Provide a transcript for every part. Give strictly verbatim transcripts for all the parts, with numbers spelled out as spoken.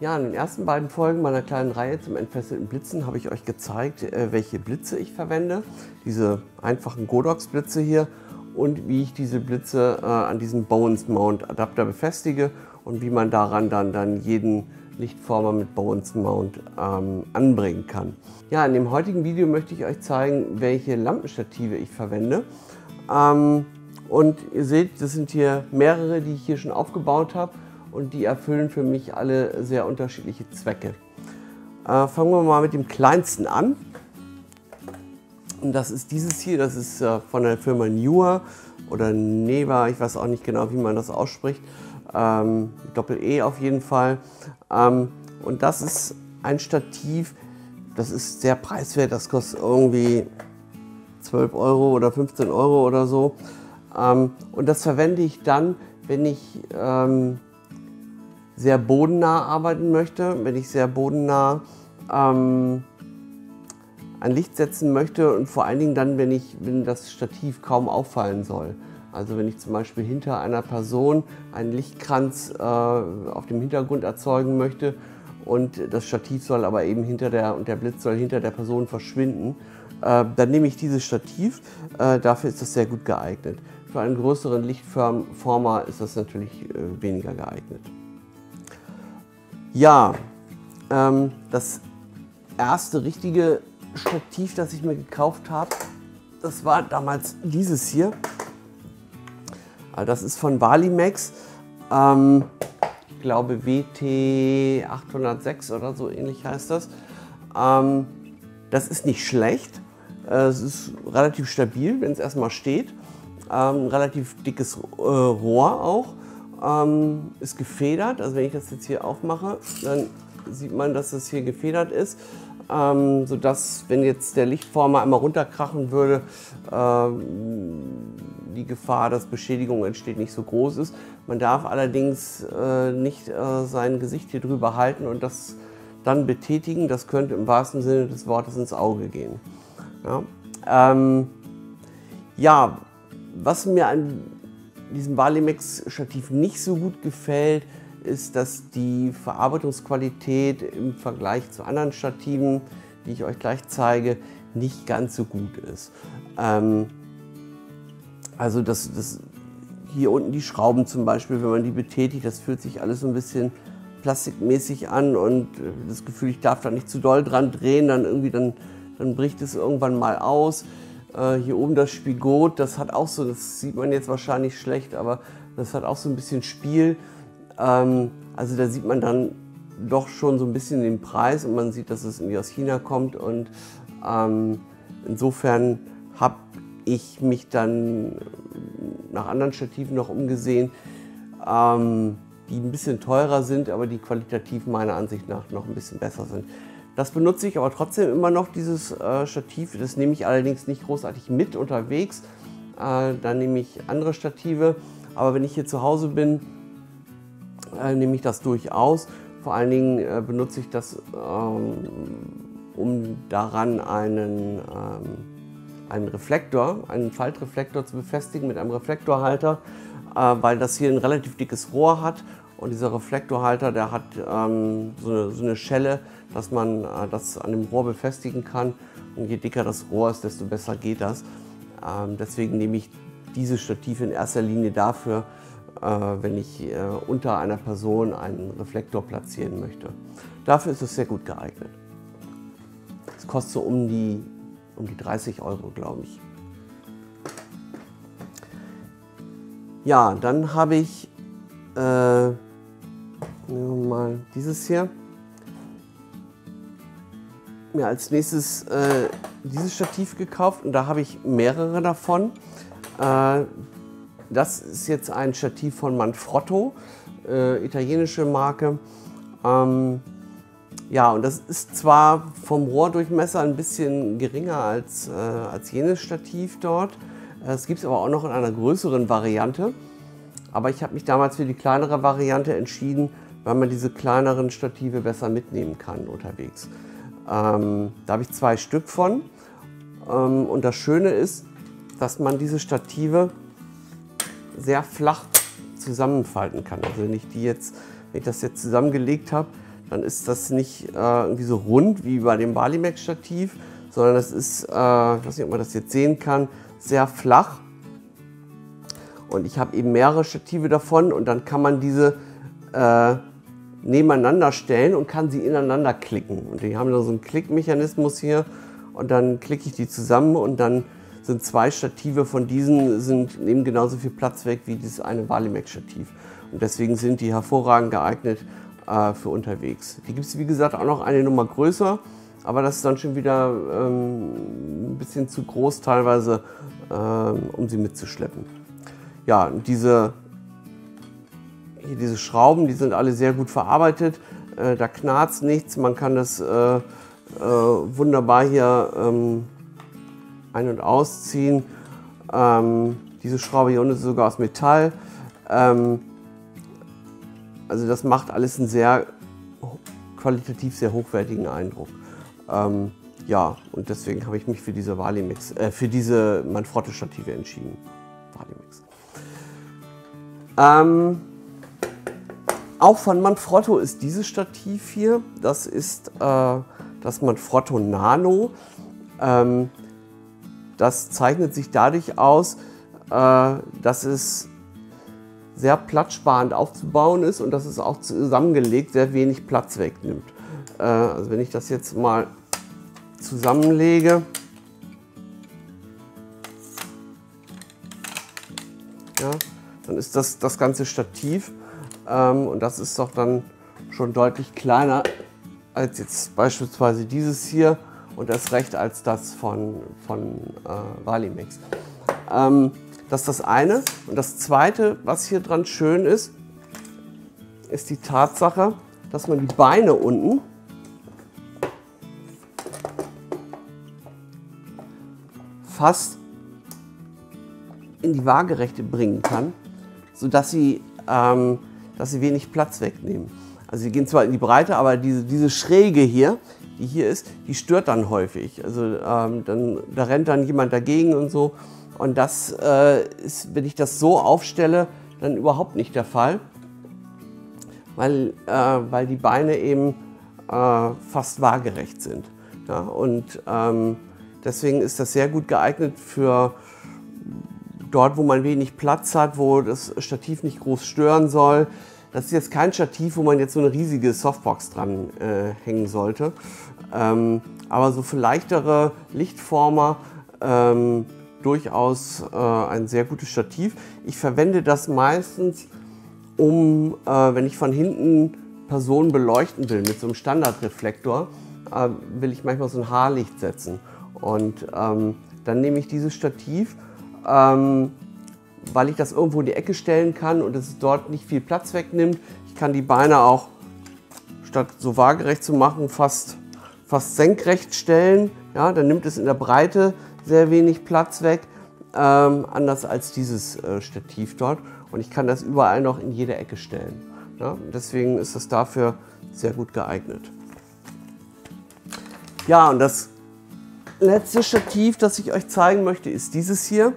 Ja, in den ersten beiden Folgen meiner kleinen Reihe zum entfesselten Blitzen habe ich euch gezeigt, welche Blitze ich verwende. Diese einfachen Godox-Blitze hier und wie ich diese Blitze an diesem Bowens-Mount-Adapter befestige und wie man daran dann, dann jeden Lichtformer mit Bowens-Mount ähm, anbringen kann. Ja, in dem heutigen Video möchte ich euch zeigen, welche Lampenstative ich verwende. Ähm, und ihr seht, das sind hier mehrere, die ich hier schon aufgebaut habe. Und die erfüllen für mich alle sehr unterschiedliche Zwecke. Äh, fangen wir mal mit dem kleinsten an. Und das ist dieses hier, das ist äh, von der Firma Newer oder Neva, ich weiß auch nicht genau, wie man das ausspricht. Ähm, Doppel-E auf jeden Fall. Ähm, und das ist ein Stativ, das ist sehr preiswert, das kostet irgendwie zwölf Euro oder fünfzehn Euro oder so. Ähm, und das verwende ich dann, wenn ich ähm, sehr bodennah arbeiten möchte, wenn ich sehr bodennah ähm, ein Licht setzen möchte und vor allen Dingen dann, wenn, ich, wenn das Stativ kaum auffallen soll. Also wenn ich zum Beispiel hinter einer Person einen Lichtkranz äh, auf dem Hintergrund erzeugen möchte und das Stativ soll aber eben hinter der, und der Blitz soll hinter der Person verschwinden, äh, dann nehme ich dieses Stativ, äh, dafür ist das sehr gut geeignet. Für einen größeren Lichtformer ist das natürlich äh, weniger geeignet. Ja, ähm, das erste richtige Stativ, das ich mir gekauft habe, das war damals dieses hier. Das ist von Walimex, ähm, ich glaube W T acht null sechs oder so ähnlich heißt das. Ähm, das ist nicht schlecht, äh, es ist relativ stabil, wenn es erstmal steht. Ähm, relativ dickes äh, Rohr auch. Ähm, ist gefedert, also wenn ich das jetzt hier aufmache, dann sieht man, dass das hier gefedert ist, ähm, sodass, wenn jetzt der Lichtformer einmal runterkrachen würde, ähm, die Gefahr, dass Beschädigung entsteht, nicht so groß ist. Man darf allerdings äh, nicht äh, sein Gesicht hier drüber halten und das dann betätigen, das könnte im wahrsten Sinne des Wortes ins Auge gehen. Ja, ähm, ja was mir an diesem Walimex-Stativ nicht so gut gefällt, ist, dass die Verarbeitungsqualität im Vergleich zu anderen Stativen, die ich euch gleich zeige, nicht ganz so gut ist. Ähm, also das, das hier unten die Schrauben zum Beispiel, wenn man die betätigt, das fühlt sich alles so ein bisschen plastikmäßig an und das Gefühl, ich darf da nicht zu doll dran drehen, dann irgendwie dann, dann bricht es irgendwann mal aus. Hier oben das Spigot, das hat auch so, das sieht man jetzt wahrscheinlich schlecht, aber das hat auch so ein bisschen Spiel. Ähm, also da sieht man dann doch schon so ein bisschen den Preis und man sieht, dass es irgendwie aus China kommt. Und ähm, insofern habe ich mich dann nach anderen Stativen noch umgesehen, ähm, die ein bisschen teurer sind, aber die qualitativ meiner Ansicht nach noch ein bisschen besser sind. Das benutze ich aber trotzdem immer noch, dieses äh, Stativ. Das nehme ich allerdings nicht großartig mit unterwegs. Äh, dann nehme ich andere Stative. Aber wenn ich hier zu Hause bin, äh, nehme ich das durchaus. Vor allen Dingen äh, benutze ich das, ähm, um daran einen, ähm, einen Reflektor, einen Faltreflektor zu befestigen mit einem Reflektorhalter, äh, weil das hier ein relativ dickes Rohr hat. Und dieser Reflektorhalter, der hat ähm, so, eine, so eine Schelle, dass man äh, das an dem Rohr befestigen kann. Und je dicker das Rohr ist, desto besser geht das. Ähm, deswegen nehme ich dieses Stativ in erster Linie dafür, äh, wenn ich äh, unter einer Person einen Reflektor platzieren möchte. Dafür ist es sehr gut geeignet. Es kostet so um die, um die dreißig Euro, glaube ich. Ja, dann habe ich äh, nehmen wir mal dieses hier. Mir ja, als nächstes äh, dieses Stativ gekauft und da habe ich mehrere davon. Äh, das ist jetzt ein Stativ von Manfrotto, äh, italienische Marke. Ähm, ja, und das ist zwar vom Rohrdurchmesser ein bisschen geringer als, äh, als jenes Stativ dort. Es gibt es aber auch noch in einer größeren Variante. Aber ich habe mich damals für die kleinere Variante entschieden, weil man diese kleineren Stative besser mitnehmen kann unterwegs. Ähm, da habe ich zwei Stück von. Ähm, und das Schöne ist, dass man diese Stative sehr flach zusammenfalten kann. Also wenn ich, die jetzt, wenn ich das jetzt zusammengelegt habe, dann ist das nicht äh, irgendwie so rund wie bei dem Walimex-Stativ, sondern das ist, äh, ich weiß nicht, ob man das jetzt sehen kann, sehr flach. Und ich habe eben mehrere Stative davon und dann kann man diese äh, nebeneinander stellen und kann sie ineinander klicken. Und die haben dann so einen Klickmechanismus hier und dann klicke ich die zusammen und dann sind zwei Stative von diesen, sind, nehmen genauso viel Platz weg wie dieses eine Walimex-Stativ. Und deswegen sind die hervorragend geeignet äh, für unterwegs. Hier gibt es wie gesagt auch noch eine Nummer größer, aber das ist dann schon wieder ähm, ein bisschen zu groß teilweise, ähm, um sie mitzuschleppen. Ja, und diese, hier diese Schrauben, die sind alle sehr gut verarbeitet, äh, da knarzt nichts, man kann das äh, äh, wunderbar hier ähm, ein- und ausziehen. Ähm, diese Schraube hier unten ist sogar aus Metall. Ähm, also das macht alles einen sehr qualitativ sehr hochwertigen Eindruck. Ähm, ja, und deswegen habe ich mich für diese Walimex, äh, für diese Manfrotto-Stative entschieden. Walimex. Ähm, auch von Manfrotto ist dieses Stativ hier. Das ist äh, das Manfrotto Nano. Ähm, Das zeichnet sich dadurch aus, dass es sehr platzsparend aufzubauen ist und dass es auch zusammengelegt sehr wenig Platz wegnimmt. Also wenn ich das jetzt mal zusammenlege, ja, dann ist das das ganze Stativ und das ist doch dann schon deutlich kleiner als jetzt beispielsweise dieses hier. Und das recht als das von, von äh, Walimex. Ähm, das ist das eine. Und das zweite, was hier dran schön ist, ist die Tatsache, dass man die Beine unten fast in die Waagerechte bringen kann, sodass sie, ähm, dass sie wenig Platz wegnehmen. Also sie gehen zwar in die Breite, aber diese, diese Schräge hier, die hier ist, die stört dann häufig. Also ähm, dann, da rennt dann jemand dagegen und so. Und das äh, ist, wenn ich das so aufstelle, dann überhaupt nicht der Fall, weil, äh, weil die Beine eben äh, fast waagerecht sind. Ja? Und ähm, deswegen ist das sehr gut geeignet für dort, wo man wenig Platz hat, wo das Stativ nicht groß stören soll. Das ist jetzt kein Stativ, wo man jetzt so eine riesige Softbox dran äh, hängen sollte. Ähm, aber so für leichtere Lichtformer ähm, durchaus äh, ein sehr gutes Stativ. Ich verwende das meistens, um, äh, wenn ich von hinten Personen beleuchten will, mit so einem Standardreflektor, äh, will ich manchmal so ein Haarlicht setzen. Und ähm, dann nehme ich dieses Stativ, ähm, weil ich das irgendwo in die Ecke stellen kann und es dort nicht viel Platz wegnimmt. Ich kann die Beine auch, statt so waagerecht zu machen, fast, fast senkrecht stellen. Ja, dann nimmt es in der Breite sehr wenig Platz weg, ähm, anders als dieses äh, Stativ dort. Und ich kann das überall noch in jede Ecke stellen. Ja, deswegen ist das dafür sehr gut geeignet. Ja, und das letzte Stativ, das ich euch zeigen möchte, ist dieses hier.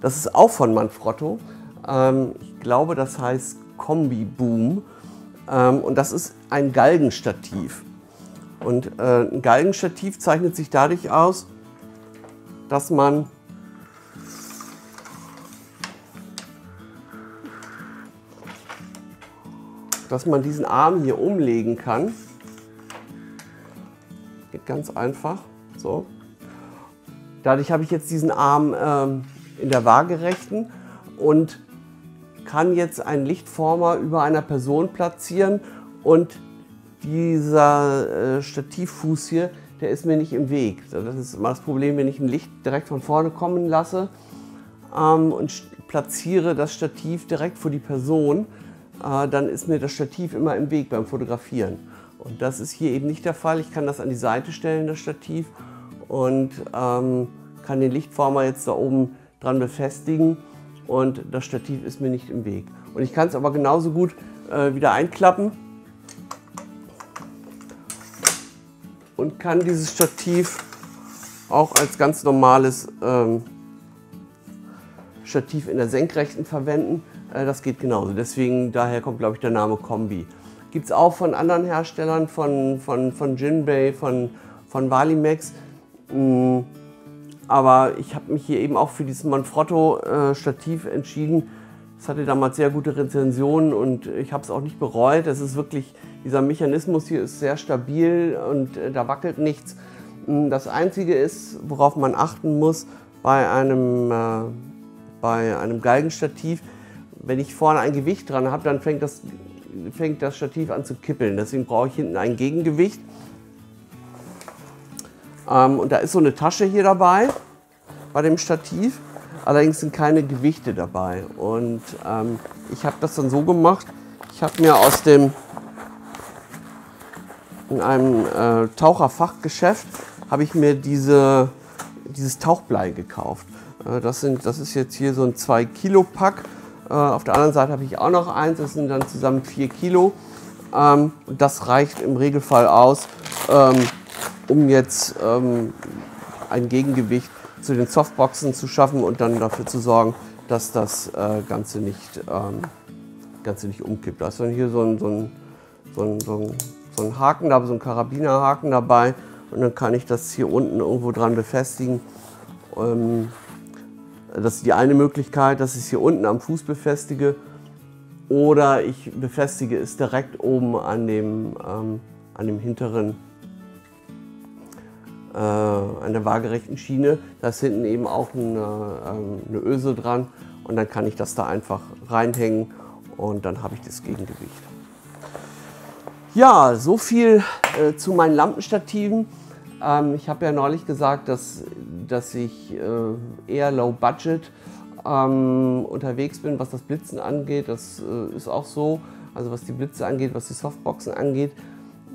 Das ist auch von Manfrotto. Ähm, ich glaube, das heißt Kombi Boom. Ähm, und das ist ein Galgenstativ. Und äh, ein Galgenstativ zeichnet sich dadurch aus, dass man dass man diesen Arm hier umlegen kann. Geht ganz einfach. So. Dadurch habe ich jetzt diesen Arm ähm, in der Waagerechten und kann jetzt einen Lichtformer über einer Person platzieren und dieser äh, Stativfuß hier, der ist mir nicht im Weg. Das ist immer das Problem, wenn ich ein Licht direkt von vorne kommen lasse ähm, und platziere das Stativ direkt vor die Person, äh, dann ist mir das Stativ immer im Weg beim Fotografieren. Und das ist hier eben nicht der Fall. Ich kann das an die Seite stellen, das Stativ, und ähm, kann den Lichtformer jetzt da oben dran befestigen und das Stativ ist mir nicht im Weg. Und ich kann es aber genauso gut äh, wieder einklappen und kann dieses Stativ auch als ganz normales ähm, Stativ in der Senkrechten verwenden. Äh, das geht genauso. Deswegen, daher kommt, glaube ich, der Name Kombi. Gibt es auch von anderen Herstellern, von, von, von Jinbei, von, von Walimex. Aber ich habe mich hier eben auch für dieses Manfrotto Stativ entschieden. Es hatte damals sehr gute Rezensionen und ich habe es auch nicht bereut. Es ist wirklich, dieser Mechanismus hier ist sehr stabil und da wackelt nichts. Das Einzige ist, worauf man achten muss bei einem, äh, bei einem Geigenstativ, wenn ich vorne ein Gewicht dran habe, dann fängt das, fängt das Stativ an zu kippeln. Deswegen brauche ich hinten ein Gegengewicht. Ähm, und da ist so eine Tasche hier dabei, bei dem Stativ. Allerdings sind keine Gewichte dabei und ähm, ich habe das dann so gemacht, ich habe mir aus dem, in einem äh, Taucherfachgeschäft, habe ich mir diese, dieses Tauchblei gekauft. Äh, das, sind, das ist jetzt hier so ein zwei Kilo Pack, äh, auf der anderen Seite habe ich auch noch eins, das sind dann zusammen vier Kilo. Ähm, und das reicht im Regelfall aus, ähm, um jetzt ähm, ein Gegengewicht zu den Softboxen zu schaffen und dann dafür zu sorgen, dass das äh, Ganze, nicht, ähm, Ganze nicht umkippt. Da ist dann hier so ein, so, ein, so, ein, so, ein, so ein Haken, so ein Karabinerhaken dabei und dann kann ich das hier unten irgendwo dran befestigen. Ähm, das ist die eine Möglichkeit, dass ich es hier unten am Fuß befestige oder ich befestige es direkt oben an dem, ähm, an dem hinteren, an der waagerechten Schiene. Da ist hinten eben auch eine, eine Öse dran und dann kann ich das da einfach reinhängen und dann habe ich das Gegengewicht. Ja, so viel äh, zu meinen Lampenstativen. Ähm, ich habe ja neulich gesagt, dass, dass ich äh, eher low budget ähm, unterwegs bin, was das Blitzen angeht. Das äh, ist auch so. Also was die Blitze angeht, was die Softboxen angeht.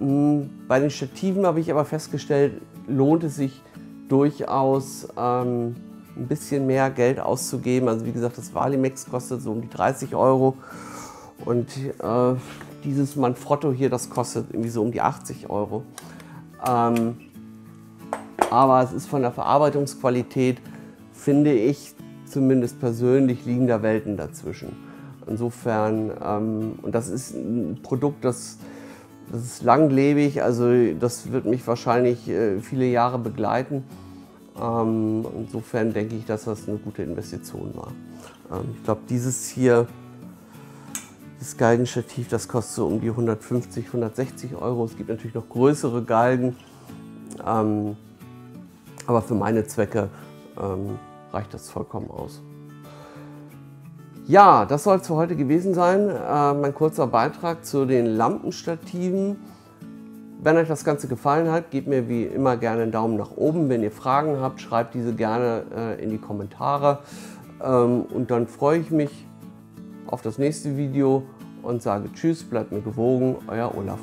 Bei den Stativen habe ich aber festgestellt, lohnt es sich durchaus ähm, ein bisschen mehr Geld auszugeben. Also wie gesagt, das Walimex kostet so um die dreißig Euro und äh, dieses Manfrotto hier, das kostet irgendwie so um die achtzig Euro. Ähm, aber es ist von der Verarbeitungsqualität, finde ich, zumindest persönlich, liegen da Welten dazwischen. Insofern, ähm, und das ist ein Produkt, das Das ist langlebig, also das wird mich wahrscheinlich äh, viele Jahre begleiten. Ähm, insofern denke ich, dass das eine gute Investition war. Ähm, ich glaube, dieses hier, das Geigenstativ, das kostet so um die hundertfünfzig, hundertsechzig Euro. Es gibt natürlich noch größere Galgen, ähm, aber für meine Zwecke ähm, reicht das vollkommen aus. Ja, das soll es für heute gewesen sein, äh, mein kurzer Beitrag zu den Lampenstativen. Wenn euch das Ganze gefallen hat, gebt mir wie immer gerne einen Daumen nach oben. Wenn ihr Fragen habt, schreibt diese gerne äh, in die Kommentare. Ähm, und dann freue ich mich auf das nächste Video und sage Tschüss, bleibt mir gewogen, euer Olaf.